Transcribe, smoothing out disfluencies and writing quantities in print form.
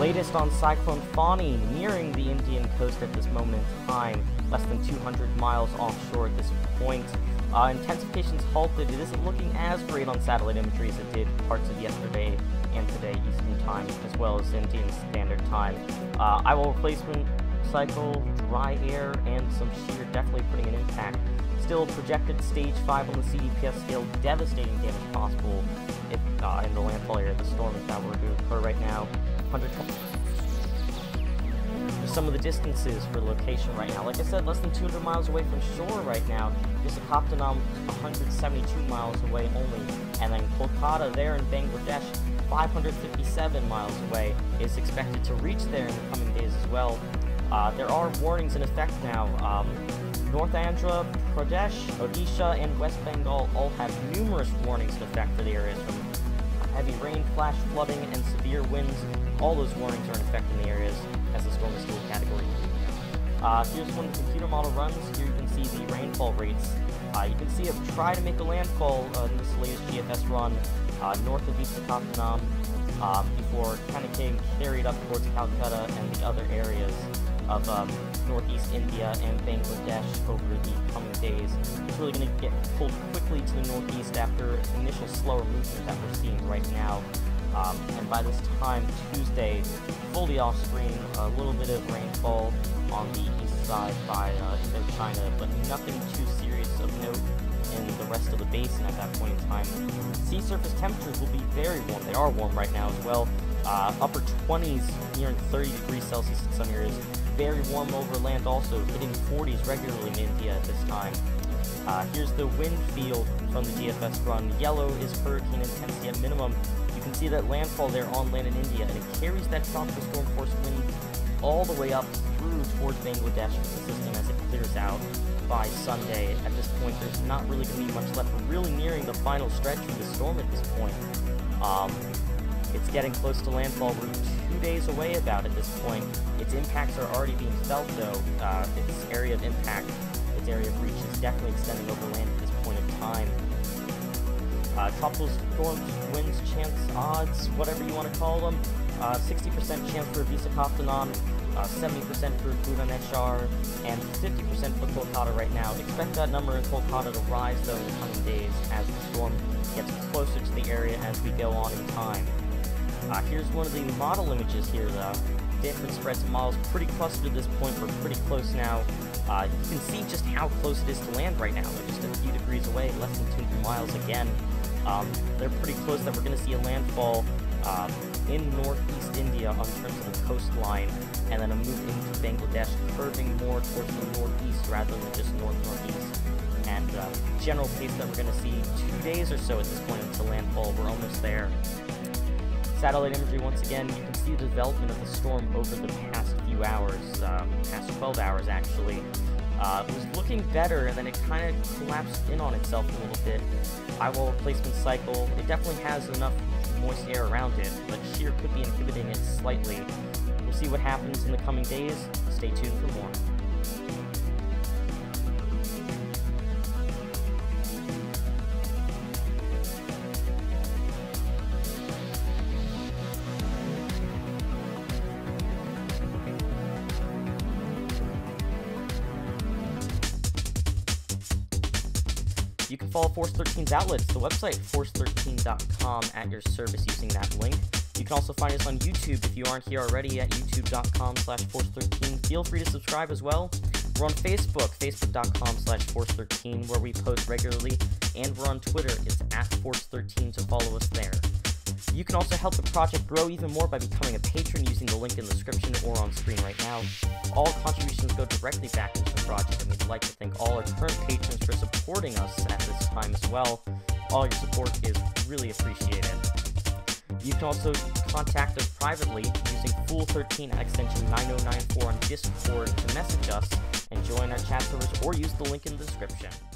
Latest on Cyclone Fani, nearing the Indian coast at this moment in time, less than 200 miles offshore at this point. Intensifications halted. It isn't looking as great on satellite imagery as it did parts of yesterday and today Eastern Time, as well as Indian Standard Time. IWL replacement cycle, dry air, and some shear definitely putting an impact. Still projected stage 5 on the CDPS scale, devastating damage possible if, in the landfall area of the storm if that were to occur right now. 120. Some of the distances for location right now. Like I said, less than 200 miles away from shore right now. Visakhapatnam 172 miles away only, and then Kolkata there in Bangladesh 557 miles away is expected to reach there in the coming days as well. There are warnings in effect now. North Andhra Pradesh, Odisha, and West Bengal all have numerous warnings in effect for the areas from heavy rain, flash flooding, and severe winds. All those warnings are in effect in the areas as the storm is still category 3. Here's when the computer model runs. Here you can see the rainfall rates. You can see it try to make a landfall in this latest GFS run north of Visakhapatnam before kind of getting carried up towards Calcutta and the other areas of northeast India and Bangladesh over the coming days. It's really going to get pulled quickly to the northeast after initial slower movement that we're seeing right now. And by this time Tuesday, fully off screen, a little bit of rainfall on the east side by Indochina, but nothing too serious of note in the rest of the basin at that point in time. Sea surface temperatures will be very warm. They are warm right now as well. Upper 20s, nearing 30 degrees Celsius in some areas. Very warm over land also, hitting 40s regularly in India at this time. Here's the wind field from the GFS run. Yellow is hurricane intensity at minimum. You can see that landfall there on land in India, and it carries that tropical storm force wind all the way up through towards Bangladesh with the system as it clears out by Sunday. At this point, there's not really going to be much left. We're really nearing the final stretch of the storm at this point. It's getting close to landfall. We're 2 days away about at this point. Its impacts are already being felt, though. Its area of impact, its area of reach is definitely extending over land at this point in time. Tropical storms, winds, chance, odds, whatever you want to call them. 60% chance for Visakhapatnam, 70% for Bhuvaneshwar, and 50% for Kolkata right now. Expect that number in Kolkata to rise, though, in the coming days as the storm gets closer to the area as we go on in time. Here's one of the model images here, though. Different spreads of models, pretty clustered at this point. We're pretty close now. You can see just how close it is to land right now. They're just a few degrees away, less than 200 miles again. They're pretty close that we're going to see a landfall in northeast India on terms of the coastline, and then a move into Bangladesh, curving more towards the northeast rather than just north-northeast. And general pace that we're going to see 2 days or so at this point until landfall. We're almost there. Satellite imagery, once again, you can see the development of the storm over the past few hours, past 12 hours actually. It was looking better, and then it kind of collapsed in on itself a little bit. IWL replacement cycle, it definitely has enough moist air around it, but shear could be inhibiting it slightly. We'll see what happens in the coming days. Stay tuned for more. You can follow Force 13's outlets, the website force13.com, at your service using that link. You can also find us on YouTube if you aren't here already at youtube.com/force13. Feel free to subscribe as well. We're on Facebook, facebook.com/force13, where we post regularly, and we're on Twitter. It's @force13 to follow us there. You can also help the project grow even more by becoming a patron using the link in the description or on screen right now. All contributions go directly back into the project, and we'd like to thank all our current patrons for supporting us at this time as well. All your support is really appreciated. You can also contact us privately using Fool13 at extension 9094 on Discord to message us and join our chat servers, or use the link in the description.